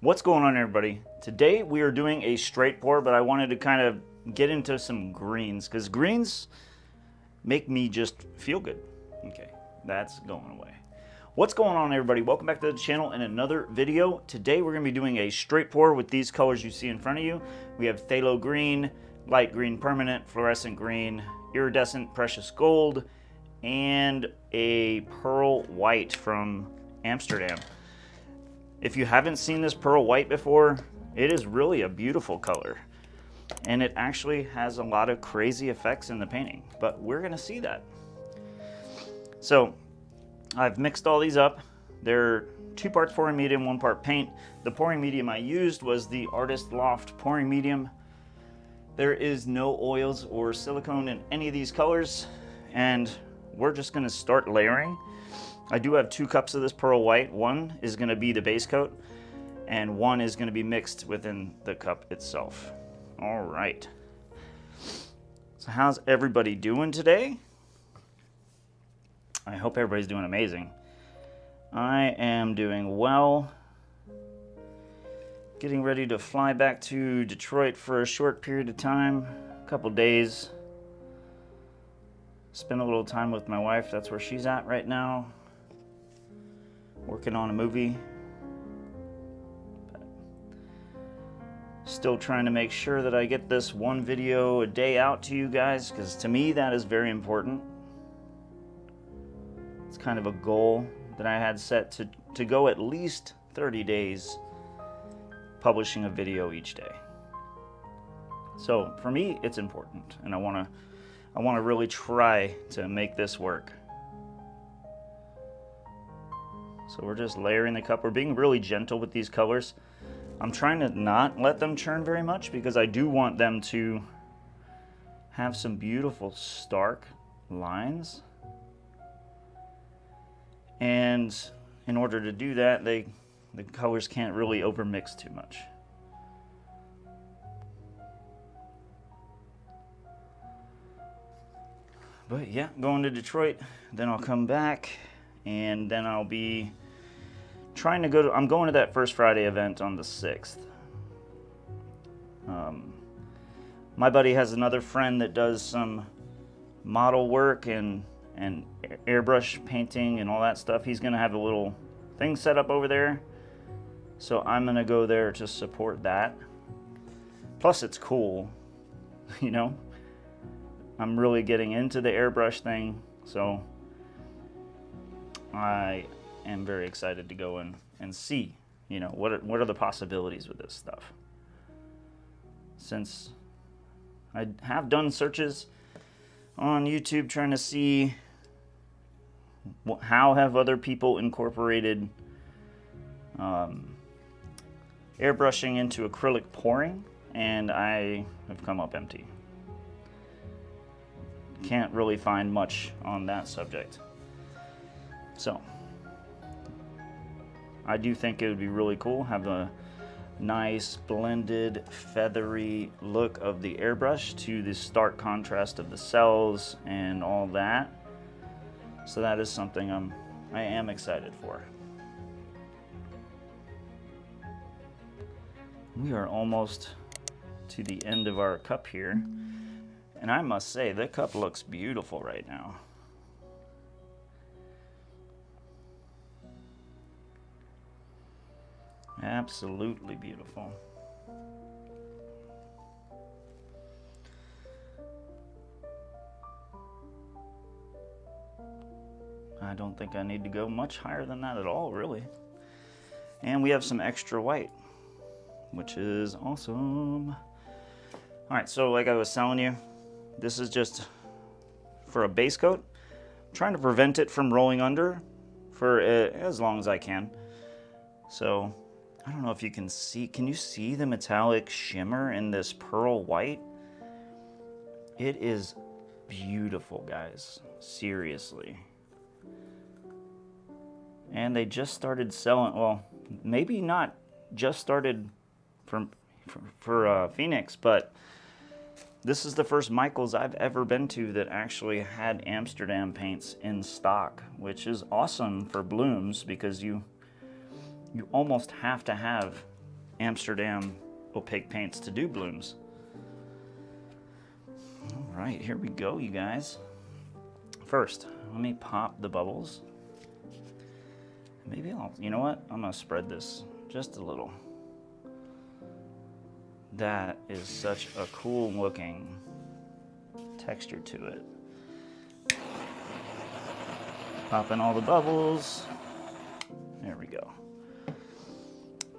What's going on, everybody? Today we are doing a straight pour, but I wanted to kind of get into some greens because greens make me just feel good. Okay, that's going away. What's going on, everybody? Welcome back to the channel in another video. Today we're going to be doing a straight pour with these colors you see in front of you. We have phthalo green, light green permanent, fluorescent green, iridescent precious gold, and a pearl white from Amsterdam. If you haven't seen this pearl white before, it is really a beautiful color. And it actually has a lot of crazy effects in the painting, but we're gonna see that. So I've mixed all these up. They're 2 parts pouring medium, 1 part paint. The pouring medium I used was the Artist Loft pouring medium. There is no oils or silicone in any of these colors. And we're just gonna start layering. I do have 2 cups of this pearl white. One is gonna be the base coat and one is gonna be mixed within the cup itself. All right. So how's everybody doing today? I hope everybody's doing amazing. I am doing well. Getting ready to fly back to Detroit for a short period of time, a couple days. Spend a little time with my wife. That's where she's at right now. Working on a movie. But still trying to make sure that I get this 1 video a day out to you guys, because to me that is very important. It's kind of a goal that I had set to go at least 30 days publishing a video each day. So for me, it's important, and I want to really try to make this work. So we're just layering the cup. We're being really gentle with these colors. I'm trying to not let them churn very much because I do want them to have some beautiful stark lines. And in order to do that, the colors can't really overmix too much. But yeah, going to Detroit, then I'll come back. And then I'll be trying to go to, I'm going to that First Friday event on the 6th. My buddy has another friend that does some model work and airbrush painting and all that stuff. He's gonna have a little thing set up over there. So I'm gonna go there to support that. Plus it's cool, you know? I'm really getting into the airbrush thing, so I am very excited to go and see, you know, what are the possibilities with this stuff. Since I have done searches on YouTube trying to see how have other people incorporated airbrushing into acrylic pouring, and I have come up empty. Can't really find much on that subject. So, I do think it would be really cool, have a nice blended feathery look of the airbrush to the stark contrast of the cells and all that. So that is something I am excited for. We are almost to the end of our cup here. And I must say, the cup looks beautiful right now. Absolutely beautiful. I don't think I need to go much higher than that at all, really. And we have some extra white, which is awesome. All right, so like I was telling you, this is just for a base coat. I'm trying to prevent it from rolling under for as long as I can. So I don't know if you can see, can you see the metallic shimmer in this pearl white? It is beautiful, guys, seriously. And they just started selling, well, maybe not just started for Phoenix, but this is the first Michaels I've ever been to that actually had Amsterdam paints in stock, which is awesome for blooms because you almost have to have Amsterdam opaque paints to do blooms. All right, here we go, you guys. First, let me pop the bubbles. Maybe I'll, you know what? I'm gonna spread this just a little. That is such a cool looking texture to it. Pop in all the bubbles. There we go.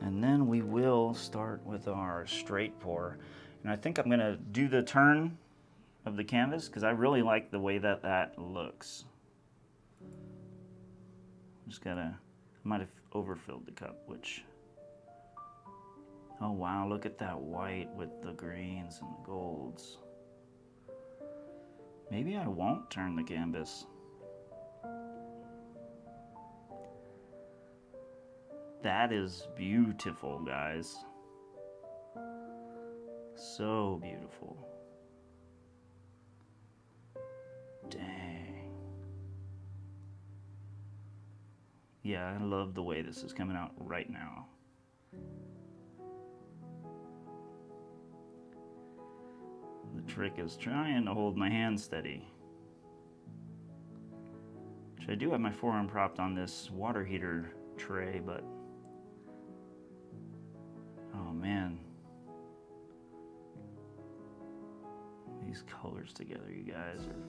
And then we will start with our straight pour. And I think I'm gonna do the turn of the canvas because I really like the way that that looks. Just gotta, I might have overfilled the cup, which, oh wow, look at that white with the greens and the golds. Maybe I won't turn the canvas. That is beautiful, guys. So beautiful. Dang. Yeah, I love the way this is coming out right now. The trick is trying to hold my hand steady. Which I do have my forearm propped on this water heater tray, but oh man. These colors together, you guys, are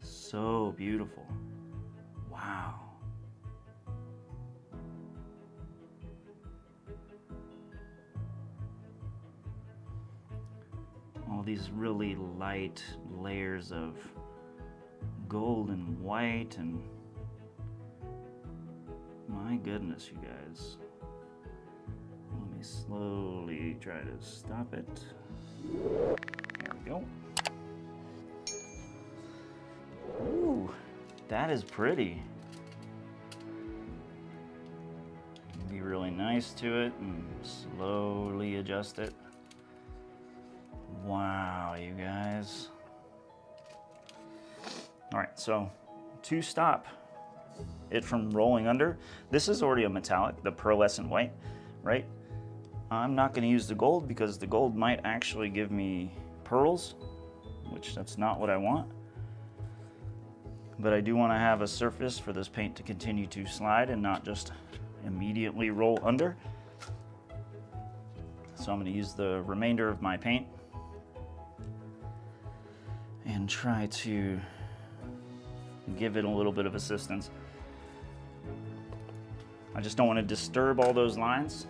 so beautiful. Wow. All these really light layers of gold and white, and my goodness, you guys. Let me slowly try to stop it. There we go. Ooh, that is pretty. Be really nice to it and slowly adjust it. Wow, you guys. All right, so to stop it from rolling under, this is already a metallic, the pearlescent white, right? I'm not going to use the gold because the gold might actually give me pearls, which that's not what I want. But I do want to have a surface for this paint to continue to slide and not just immediately roll under. So I'm going to use the remainder of my paint and try to give it a little bit of assistance. I just don't want to disturb all those lines.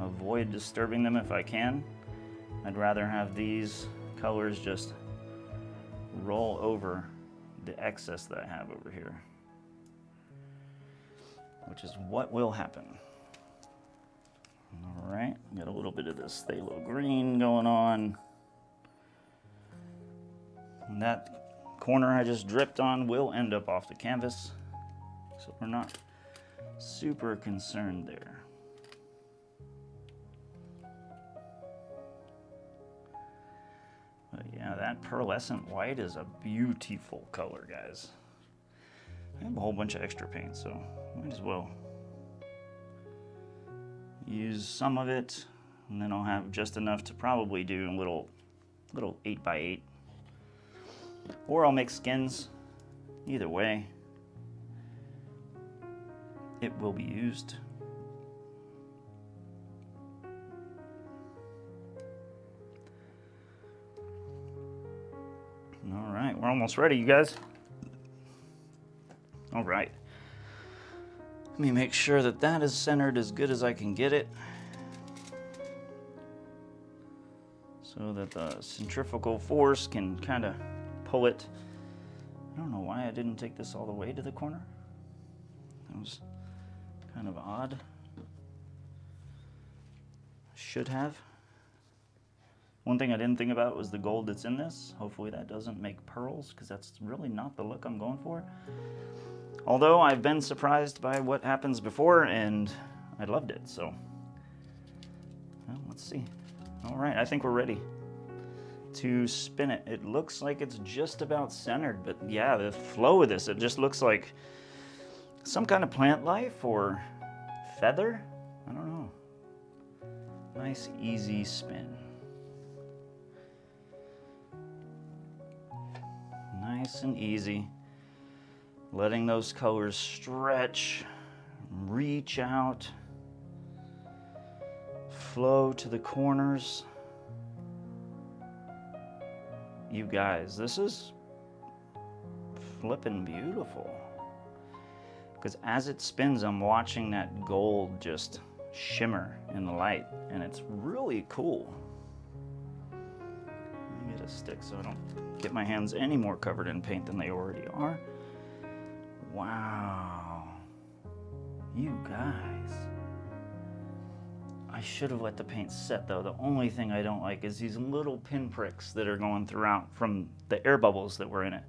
Avoid disturbing them if I can. I'd rather have these colors just roll over the excess that I have over here, which is what will happen. All right, got a little bit of this phthalo green going on. And that corner I just dripped on will end up off the canvas, so we're not super concerned there. But yeah, that pearlescent white is a beautiful color, guys. I have a whole bunch of extra paint, so might as well use some of it, and then I'll have just enough to probably do a little 8x8. Or I'll make skins. Either way, it will be used. All right, we're almost ready, you guys. All right, let me make sure that that is centered as good as I can get it, so that the centrifugal force can kind of pull it. I don't know why I didn't take this all the way to the corner. That was kind of odd. Should have. One thing I didn't think about was the gold that's in this. Hopefully that doesn't make pearls, because that's really not the look I'm going for. Although I've been surprised by what happens before and I loved it, so. Well, let's see. All right, I think we're ready to spin it. It looks like it's just about centered, but yeah, the flow of this, it just looks like some kind of plant life or feather. I don't know. Nice, easy spin. Nice and easy. Letting those colors stretch, reach out, flow to the corners. You guys, this is flipping beautiful. Because as it spins, I'm watching that gold just shimmer in the light, and it's really cool. Let me get a stick so I don't get my hands any more covered in paint than they already are. Wow, you guys. I should have let the paint set though. The only thing I don't like is these little pinpricks that are going throughout from the air bubbles that were in it.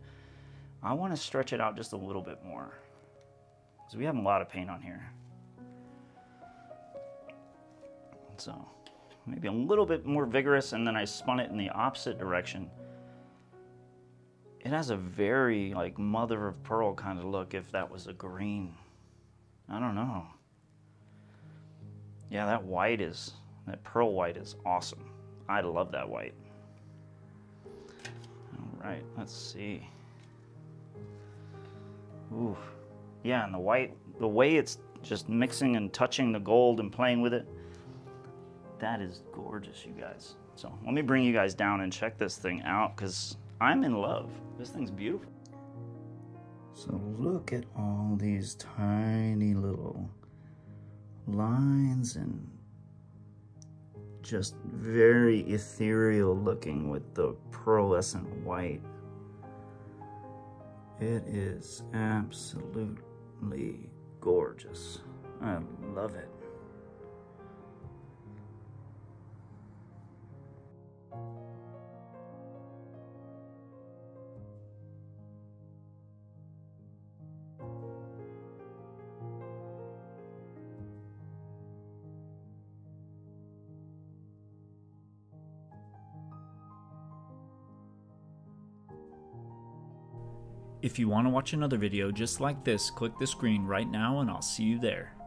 I want to stretch it out just a little bit more. So we have a lot of paint on here. So maybe a little bit more vigorous, and then I spun it in the opposite direction. It has a very like mother of pearl kind of look if that was a green. I don't know. Yeah, that white is, that pearl white is awesome. I love that white. All right, let's see. Ooh, yeah, and the white, the way it's just mixing and touching the gold and playing with it, that is gorgeous, you guys. So let me bring you guys down and check this thing out, because I'm in love. This thing's beautiful. So look at all these tiny little lines and just very ethereal looking with the pearlescent white. It is absolutely gorgeous. I love it. If you want to watch another video just like this, click the screen right now and I'll see you there.